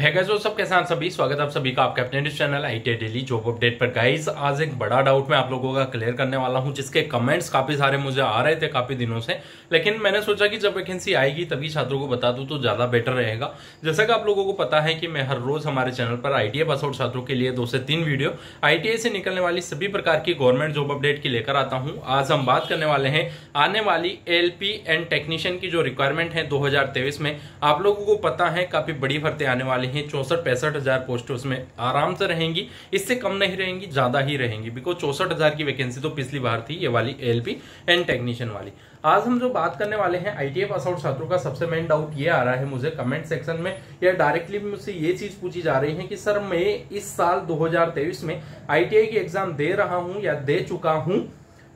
है गाइस दोस्तों सबके साथ सभी स्वागत है आप सभी का आपके अपने channel ITI daily job update पर। गाइस आज एक बड़ा डाउट मैं आप लोगों का क्लियर करने वाला हूं, जिसके कमेंट्स काफी सारे मुझे आ रहे थे काफी दिनों से, लेकिन मैंने सोचा कि जब वैकेंसी आएगी तभी छात्रों को बता दूं तो ज्यादा बेटर रहेगा। जैसा कि आप लोगों को पता है कि मैं हर रोज हमारे चैनल पर आईटीआई पास आउट छात्रों के लिए 2 से 3 वीडियो आईटीआई से निकलने वाली सभी प्रकार की गवर्नमेंट जॉब अपडेट की लेकर आता हूँ। आज हम बात करने वाले हैं आने वाली एलपी एंड टेक्नीशियन की जो रिक्वायरमेंट है 2023 में। आप लोगों को पता है काफी बड़ी भर्ती आने वाली 64-65 हजार पोस्ट उसमें आराम से रहेंगी, इससे कम नहीं रहेंगी, ज्यादा ही रहेंगी। बिकॉज 64,000 की वैकेंसी तो पिछली बार थी, ये वाली एलपी एंड टेक्नीशियन वाली। आज हम जो बात करने वाले हैं आईटीआई पास आउट छात्रों का सबसे मेन डाउट ये आ रहा है मुझे कमेंट सेक्शन में या डायरेक्टली मुझसे ये चीज पूछी जा रही है कि सर मैं इस साल 2023 में आईटीआई की एग्जाम दे रहा हूं या दे चुका हूं,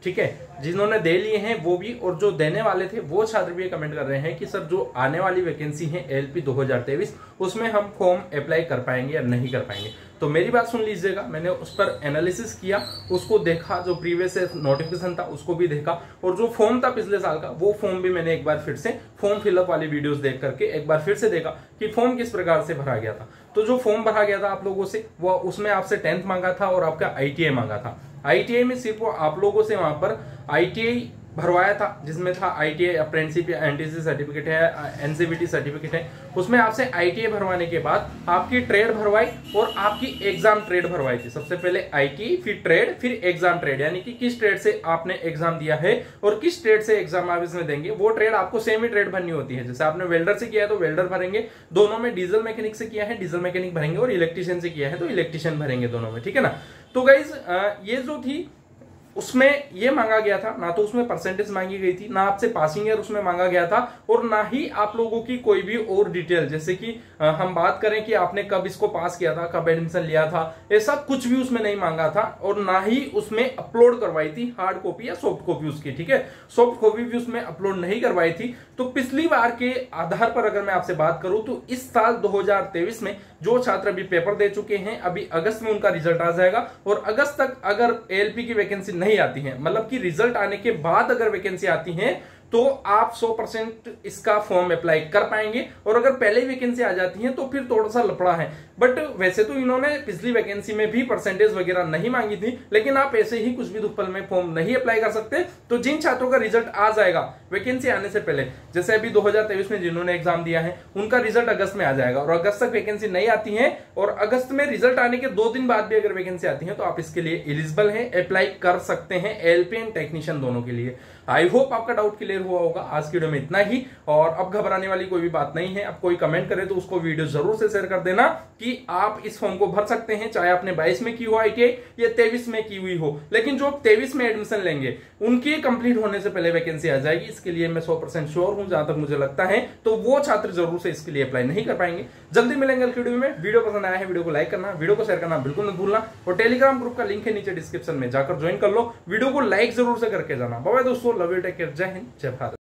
ठीक है, जिन्होंने दे लिए हैं वो भी और जो देने वाले थे वो छात्र भी कमेंट कर रहे हैं कि सर जो आने वाली वैकेंसी है एलपी 2023 उसमें हम फॉर्म अप्लाई कर पाएंगे या नहीं कर पाएंगे। तो मेरी बात सुन लीजिएगा, मैंने उस पर एनालिसिस किया, उसको देखा, जो प्रीवियस नोटिफिकेशन था उसको भी देखा और जो फॉर्म था पिछले साल का वो फॉर्म भी मैंने एक बार फिर से फॉर्म फिलअप वाली वीडियोस देख करके एक बार फिर से देखा कि फॉर्म किस प्रकार से भरा गया था। तो जो फॉर्म भरा गया था आप लोगों से वो उसमें आपसे 10th मांगा था और आपका ITI मांगा था। ITI में सिर्फ आप लोगों से वहां पर ITI भरवाया था, जिसमें था ITI अप्रेंटिसशिप एनटीसी सर्टिफिकेट है, एनसीबीटी सर्टिफिकेट है। उसमें आपसे ITI भरवाने के बाद आपकी ट्रेड भरवाई और आपकी एग्जाम ट्रेड भरवाई थी। सबसे पहले ITI, फिर ट्रेड, फिर एग्जाम ट्रेड, यानी कि किस ट्रेड से आपने एग्जाम दिया है और किस ट्रेड से एग्जाम आप इसमें देंगे वो ट्रेड आपको सेम ही ट्रेड भरनी होती है। जैसे आपने वेल्डर से किया है तो वेल्डर भरेंगे, दोनों में डीजल मैकेनिक से किया है डीजल मैकेनिक भरेंगे और इलेक्ट्रीशियन से किया है तो इलेक्ट्रीशियन भरेंगे दोनों में, ठीक है ना। तो गाइज ये जो थी उसमें ये मांगा गया था, ना तो उसमें परसेंटेज मांगी गई थी, ना आपसे पासिंग ईयर उसमें मांगा गया था और ना ही आप लोगों की कोई भी और डिटेल, जैसे कि हम बात करें कि आपने कब इसको पास किया था, कब एडमिशन लिया था, ऐसा कुछ भी उसमें नहीं मांगा था और ना ही उसमें अपलोड करवाई थी हार्ड कॉपी या सॉफ्ट कॉपी उसकी, ठीक है, सॉफ्ट कॉपी भी उसमें अपलोड नहीं करवाई थी। तो पिछली बार के आधार पर अगर मैं आपसे बात करूं तो इस साल 2023 में जो छात्र अभी पेपर दे चुके हैं, अभी अगस्त में उनका रिजल्ट आ जाएगा और अगस्त तक अगर एएलपी की वैकेंसी नहीं आती है, मतलब कि रिजल्ट आने के बाद अगर वैकेंसी आती है तो आप 100% इसका फॉर्म अप्लाई कर पाएंगे और अगर पहले ही वैकेंसी आ जाती है तो फिर थोड़ा सा लफड़ा है। बट वैसे तो इन्होंने पिछली वैकेंसी में भी परसेंटेज वगैरह नहीं मांगी थी, लेकिन आप ऐसे ही कुछ भी दुपल में फॉर्म नहीं अप्लाई कर सकते। तो जिन छात्रों का रिजल्ट आ जाएगा वैकेंसी आने से पहले, जैसे अभी 2023 में जिन्होंने एग्जाम दिया है उनका रिजल्ट अगस्त में आ जाएगा और अगस्त तक वैकेंसी नहीं आती है और अगस्त में रिजल्ट आने के 2 दिन बाद भी अगर वैकेंसी आती है तो आप इसके लिए एलिजिबल है, अप्लाई कर सकते हैं एलपी एंड टेक्नीशियन दोनों के लिए। आई होप आपका डाउट क्लियर हुआ होगा। आज की वीडियो में इतना ही और अब घबराने वाली कोई भी बात नहीं है। अब कोई कमेंट करे तो उसको वीडियो जरूर से शेयर कर देना कि आप इस फॉर्म को भर सकते हैं, चाहे आपने 22 में की हो ITI या 23 में की हुई हो, लेकिन जो 23 में एडमिशन लेंगे उनके कंप्लीट होने से पहले वैकेंसी आ जाएगी, इसके लिए मैं 100% श्योर हूं जहां तक मुझे लगता है। तो वो छात्र जरूर से इसके लिए अप्लाई नहीं कर पाएंगे। जल्दी मिलेंगे अगली वीडियो में। वीडियो पसंद आया है वीडियो को लाइक करना, वीडियो को शेयर करना बिल्कुल मत भूलना और टेलीग्राम ग्रुप का लिंक है नीचे डिस्क्रिप्शन में, जाकर ज्वाइन कर लो। वीडियो को लाइक जरूर से करके जाना। बाय बाय दोस्तों, लव यू, टेक केयर, जय हिंद, जय भारत।